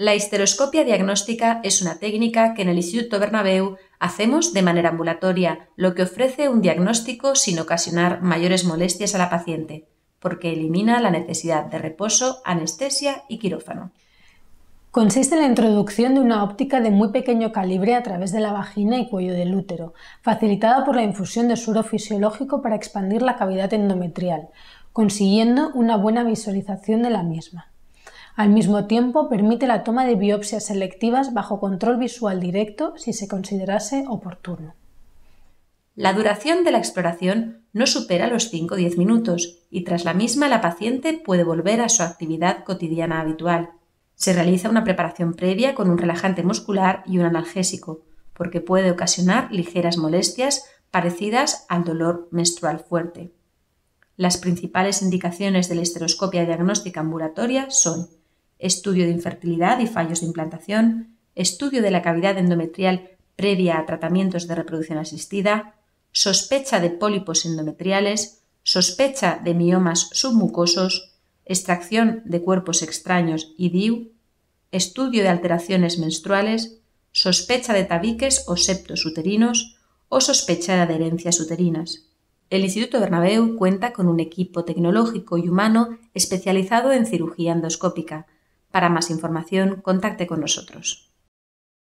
La histeroscopia diagnóstica es una técnica que en el Instituto Bernabeu hacemos de manera ambulatoria, lo que ofrece un diagnóstico sin ocasionar mayores molestias a la paciente, porque elimina la necesidad de reposo, anestesia y quirófano. Consiste en la introducción de una óptica de muy pequeño calibre a través de la vagina y cuello del útero, facilitada por la infusión de suero fisiológico para expandir la cavidad endometrial, consiguiendo una buena visualización de la misma. Al mismo tiempo, permite la toma de biopsias selectivas bajo control visual directo si se considerase oportuno. La duración de la exploración no supera los 5 o 10 minutos y tras la misma la paciente puede volver a su actividad cotidiana habitual. Se realiza una preparación previa con un relajante muscular y un analgésico, porque puede ocasionar ligeras molestias parecidas al dolor menstrual fuerte. Las principales indicaciones de la histeroscopia diagnóstica ambulatoria son estudio de infertilidad y fallos de implantación, estudio de la cavidad endometrial previa a tratamientos de reproducción asistida, sospecha de pólipos endometriales, sospecha de miomas submucosos, extracción de cuerpos extraños y DIU, estudio de alteraciones menstruales, sospecha de tabiques o septos uterinos o sospecha de adherencias uterinas. El Instituto Bernabeu cuenta con un equipo tecnológico y humano especializado en cirugía endoscópica. Para más información, contacte con nosotros.